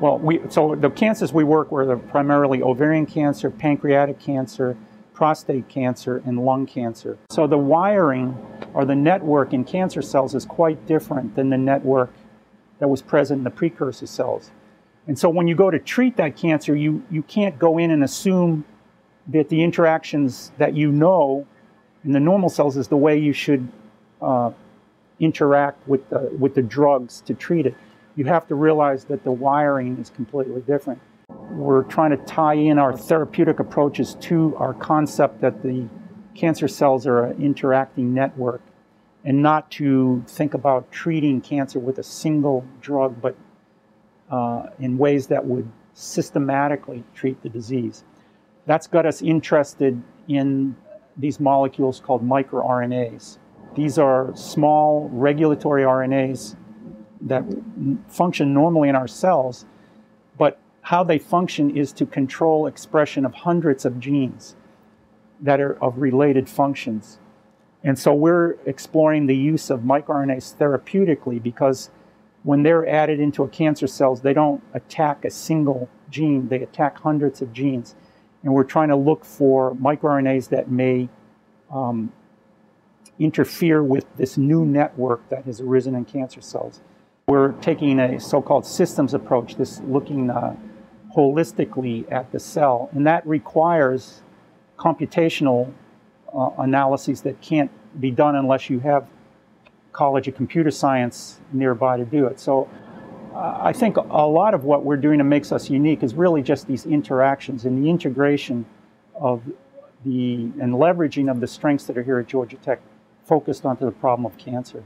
Well, so the cancers we work with are primarily ovarian cancer, pancreatic cancer, prostate cancer, and lung cancer. So the wiring or the network in cancer cells is quite different than the network that was present in the precursor cells. And so when you go to treat that cancer, you can't go in and assume that the interactions that you know in the normal cells is the way you should interact with the drugs to treat it. You have to realize that the wiring is completely different. We're trying to tie in our therapeutic approaches to our concept that the cancer cells are an interacting network, and not to think about treating cancer with a single drug, but in ways that would systematically treat the disease. That's got us interested in these molecules called microRNAs. These are small regulatory RNAs that function normally in our cells, but how they function is to control expression of hundreds of genes that are of related functions. And so we're exploring the use of microRNAs therapeutically, because when they're added into a cancer cells, they don't attack a single gene, they attack hundreds of genes. And we're trying to look for microRNAs that may interfere with this new network that has arisen in cancer cells. We're taking a so-called systems approach, this looking holistically at the cell, and that requires computational analyses that can't be done unless you have College of Computer Science nearby to do it. So I think a lot of what we're doing that makes us unique is really just these interactions and the integration of the, and leveraging of the strengths that are here at Georgia Tech focused onto the problem of cancer.